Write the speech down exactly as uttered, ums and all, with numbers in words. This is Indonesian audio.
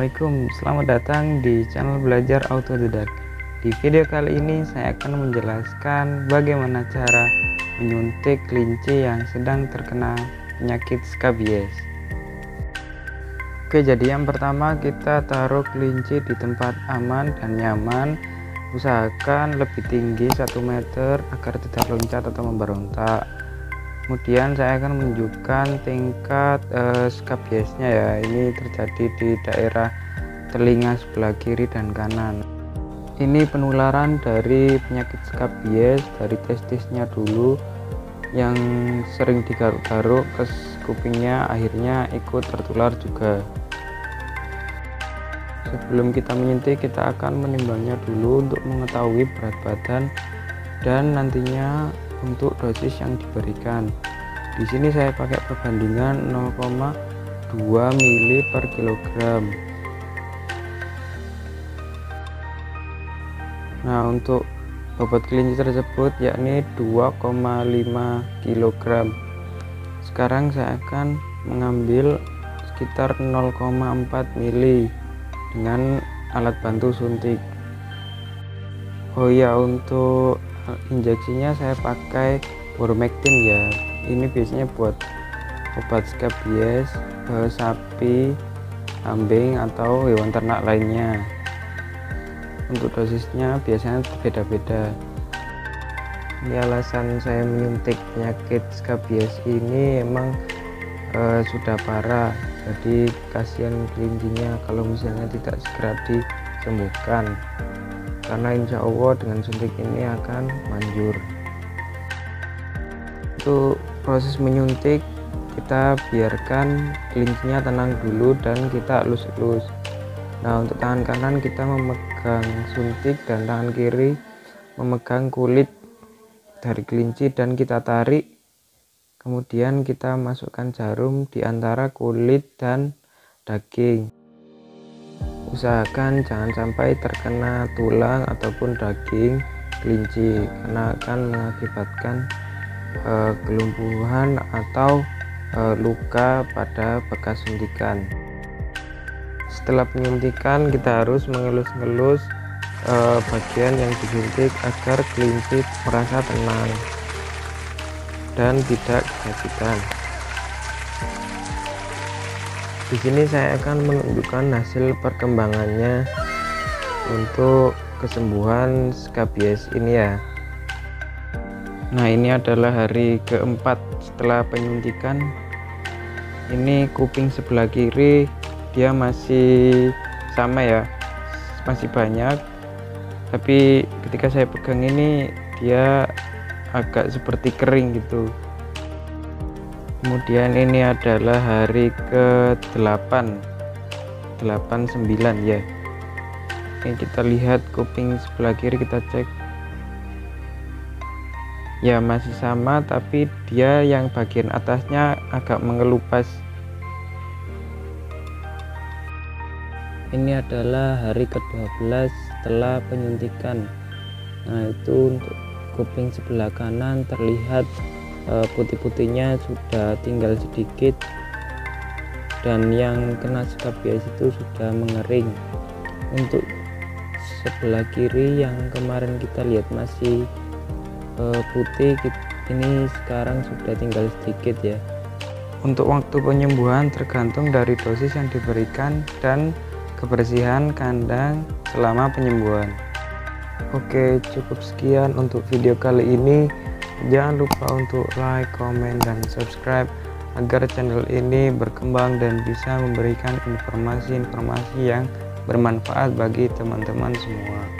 Assalamualaikum, selamat datang di channel belajar Auto Dedak. Di video kali ini saya akan menjelaskan bagaimana cara menyuntik kelinci yang sedang terkena penyakit skabies. Oke, jadi yang pertama kita taruh kelinci di tempat aman dan nyaman. Usahakan lebih tinggi satu meter agar tidak loncat atau memberontak. Kemudian saya akan menunjukkan tingkat eh, skabiesnya ya. Ini terjadi di daerah telinga sebelah kiri dan kanan. Ini penularan dari penyakit skabies dari testisnya dulu yang sering digaruk-garuk ke kupingnya, akhirnya ikut tertular juga. Sebelum kita menyuntik, kita akan menimbangnya dulu untuk mengetahui berat badan dan nantinya untuk dosis yang diberikan. Di sini saya pakai perbandingan nol koma dua mili per kilogram. Nah, untuk bobot kelinci tersebut yakni dua koma lima kilogram. Sekarang saya akan mengambil sekitar nol koma empat mili dengan alat bantu suntik. Oh ya, untuk injeksinya saya pakai Wormectin ya. Ini biasanya buat obat skabies eh, sapi, kambing atau hewan ternak lainnya. Untuk dosisnya biasanya berbeda-beda. Ini alasan saya menyuntik penyakit skabies ini emang eh, sudah parah, jadi kasihan kelincinya kalau misalnya tidak segera disembuhkan, karena insya Allah dengan suntik ini akan manjur. Untuk proses menyuntik, kita biarkan kelincinya tenang dulu dan kita elus-elus. Nah, untuk tangan kanan kita memegang suntik dan tangan kiri memegang kulit dari kelinci dan kita tarik. Kemudian kita masukkan jarum di antara kulit dan daging. Usahakan jangan sampai terkena tulang ataupun daging kelinci, karena akan mengakibatkan e, kelumpuhan atau e, luka pada bekas suntikan. Setelah penyuntikan, kita harus mengelus-ngelus e, bagian yang disuntik agar kelinci merasa tenang dan tidak kesakitan. Di sini saya akan menunjukkan hasil perkembangannya untuk kesembuhan skabies ini ya. Nah, ini adalah hari keempat setelah penyuntikan. Ini kuping sebelah kiri dia masih sama ya, masih banyak, tapi ketika saya pegang ini dia agak seperti kering gitu. Kemudian ini adalah hari ke delapan, delapan, sembilan ya. Ini kita lihat kuping sebelah kiri, kita cek ya, masih sama, tapi dia yang bagian atasnya agak mengelupas. Ini adalah hari ke dua belas setelah penyuntikan. Nah, itu untuk kuping sebelah kanan terlihat putih-putihnya sudah tinggal sedikit dan yang kena skabies itu sudah mengering. Untuk sebelah kiri yang kemarin kita lihat masih putih, ini sekarang sudah tinggal sedikit ya. Untuk waktu penyembuhan tergantung dari dosis yang diberikan dan kebersihan kandang selama penyembuhan. Oke, cukup sekian untuk video kali ini. Jangan lupa untuk like, comment, dan subscribe agar channel ini berkembang dan bisa memberikan informasi-informasi yang bermanfaat bagi teman-teman semua.